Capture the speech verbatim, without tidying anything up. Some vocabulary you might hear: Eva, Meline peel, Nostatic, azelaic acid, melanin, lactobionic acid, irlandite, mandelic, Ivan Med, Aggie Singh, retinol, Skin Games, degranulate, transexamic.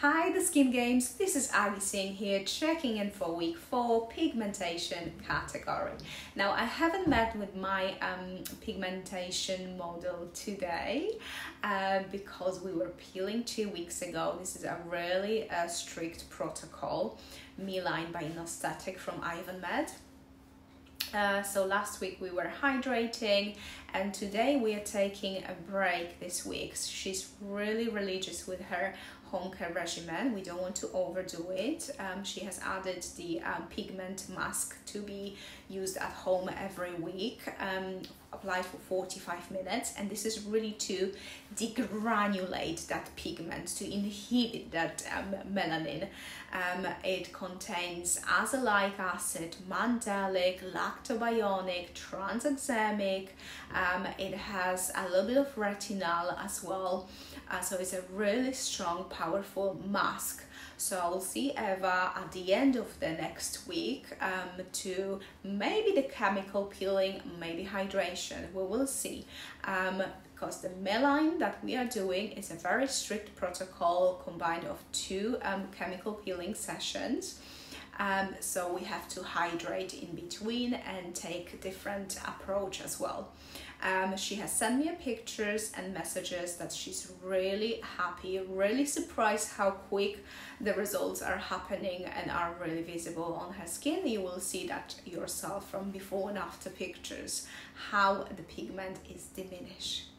Hi, the Skin Games, this is Aggie Singh here, checking in for week four, pigmentation category. Now, I haven't met with my um, pigmentation model today uh, because we were peeling two weeks ago. This is a really uh, strict protocol, Meline by Nostatic from Ivan Med. Uh, so last week we were hydrating, and today we are taking a break this week. She's really religious with her home care regimen. We don't want to overdo it. Um, she has added the um, pigment mask to be used at home every week, um, applied for forty-five minutes, and this is really to degranulate that pigment, to inhibit that um, melanin. Um, it contains azelaic acid, mandelic, lactobionic, transexamic. Um, it has a little bit of retinol as well, uh, so it's a really strong, powerful mask. So I'll see Eva at the end of the next week um, to maybe the chemical peeling, maybe hydration, we will see. Um, because the meline that we are doing is a very strict protocol combined of two um, chemical peeling sessions. Um, so we have to hydrate in between and take different approach as well. Um, she has sent me pictures and messages that she's really happy, really surprised how quick the results are happening and are really visible on her skin. You will see that yourself from before and after pictures, how the pigment is diminished.